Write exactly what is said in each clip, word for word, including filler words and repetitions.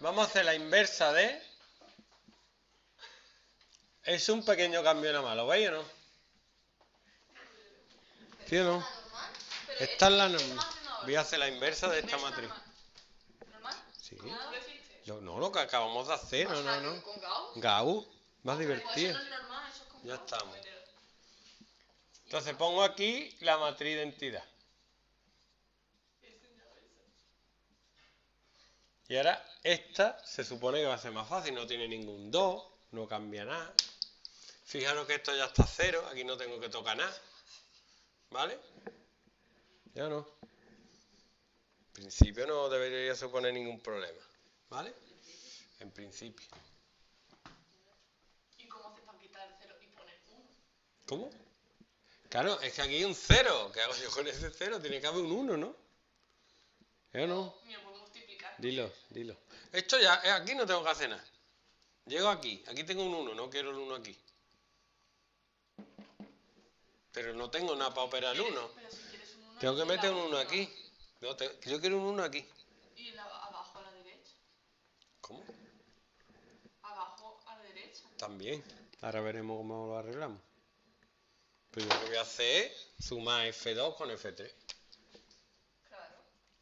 Vamos a hacer la inversa de... Es un pequeño cambio nada más, ¿lo veis o no? ¿Sí o no? Esta es la normal. Voy a hacer la inversa de esta matriz. ¿Normal? Sí. Lo, no, lo que acabamos de hacer, no, no, no. Gauss, más divertido. Ya estamos. Entonces pongo aquí la matriz de entidad. Y ahora esta se supone que va a ser más fácil, no tiene ningún dos, no cambia nada. Fijaros que esto ya está cero, aquí no tengo que tocar nada. ¿Vale? Ya no. En principio no debería suponer ningún problema. ¿Vale? En principio. ¿Y cómo haces para quitar el cero y poner uno? ¿Cómo? Claro, es que aquí hay un cero. ¿Qué hago yo con ese cero? Tiene que haber un uno, ¿no? ¿Ya no? Dilo, dilo. Esto ya, aquí no tengo que hacer nada. Llego aquí, aquí tengo un uno, no quiero el uno aquí. Pero no tengo nada para operar el uno. Si tengo que meter un uno aquí. No, te, yo quiero un uno aquí. ¿Y la, abajo a la derecha? ¿Cómo? Abajo a la derecha. También. Ahora veremos cómo lo arreglamos. Pues yo lo que voy a hacer es sumar F dos con F tres.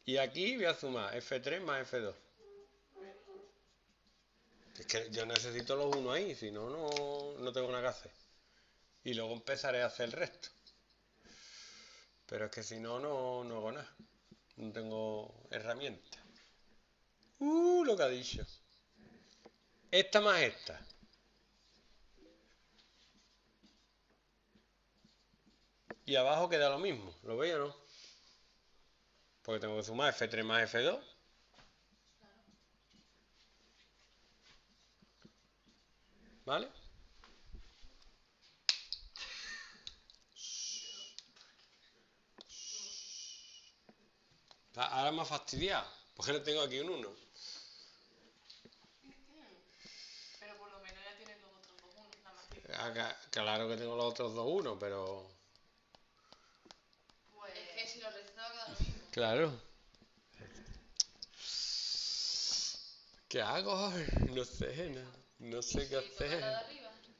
Y aquí voy a sumar F tres más F dos. Es que yo necesito los uno ahí, si no, no tengo nada que hacer. Y luego empezaré a hacer el resto. Pero es que si no, no, no hago nada. No tengo herramienta. Uh, lo que ha dicho. Esta más esta. Y abajo queda lo mismo, ¿lo veis o no? Porque tengo que sumar F tres más F dos. ¿Vale? Ahora me ha fastidiado, porque no tengo aquí un uno. Pero por lo menos ya tienes los otros dos unos, la matriz. Claro que tengo los otros dos unos, pero... Pues es que si lo restaba cada domingo. Claro. ¿Qué hago? No sé, no, no sé qué hacer.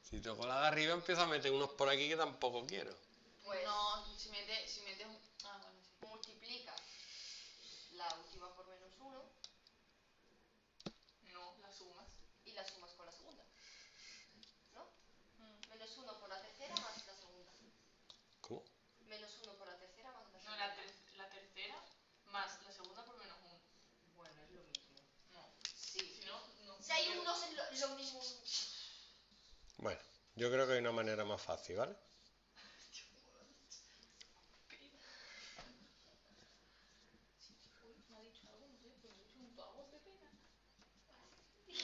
Si toco la de arriba empiezo a meter unos por aquí que tampoco quiero. Pues no, si metes... Si metes un... Ah, bueno, sí. Multiplica la última por menos uno. No, la sumas. Y la sumas con la segunda. ¿No? Mm. Menos uno por la tercera más la segunda. ¿Cómo? Menos uno por la tercera más la segunda. No, la, ter la tercera más la segunda por menos uno. Bueno, es lo mismo. No. Sí. Si no, no. Si hay unos es lo, lo mismo. Bueno, yo creo que hay una manera más fácil, ¿vale?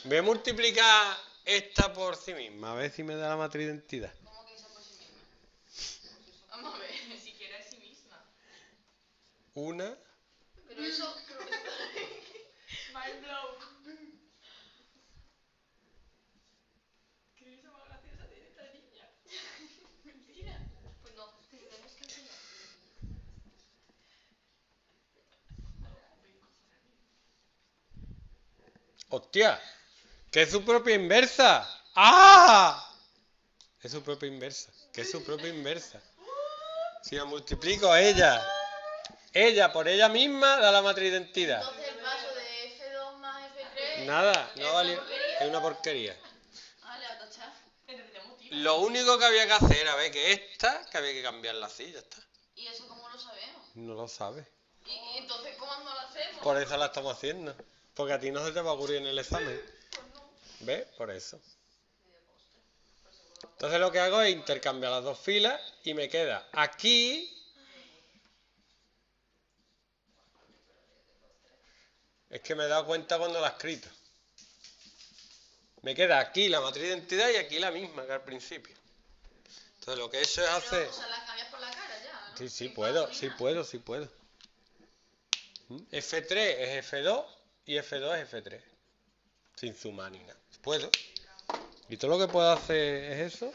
Voy a multiplicar esta por sí misma, a ver si me da la matriz de entidad. ¿Cómo que esa por sí misma? Vamos a ver, ni siquiera es sí misma. Una. Pero eso... Mind blown. ¿Qué es eso más graciosa de esta niña? Mentira. Pues no, tenemos que enseñar. ¡Hostia! ¡Que es su propia inversa! ¡Ah! Es su propia inversa. Que es su propia inversa. Si la multiplico a ella, ella por ella misma da la matriz de entidad. Entonces el paso de F dos más F tres... Nada, no vale. Es una porquería. Lo único que había que hacer era ver que esta, que había que cambiarla así, ya está. ¿Y eso cómo lo sabemos? No lo sabes. ¿Y entonces cómo no lo hacemos? Por eso la estamos haciendo. Porque a ti no se te va a ocurrir en el examen. ¿Ves? Por eso. Entonces lo que hago es intercambiar las dos filas y me queda aquí... Es que me he dado cuenta cuando la he escrito. Me queda aquí la matriz de entidad y aquí la misma que al principio. Entonces lo que he hecho es hacer... O sea, las cambias por la cara ya, ¿no? Sí, sí puedo, sí puedo, sí puedo. F tres es F dos y F dos es F tres. Sin sumar ni nada. Puedo. Y todo lo que puedo hacer es eso.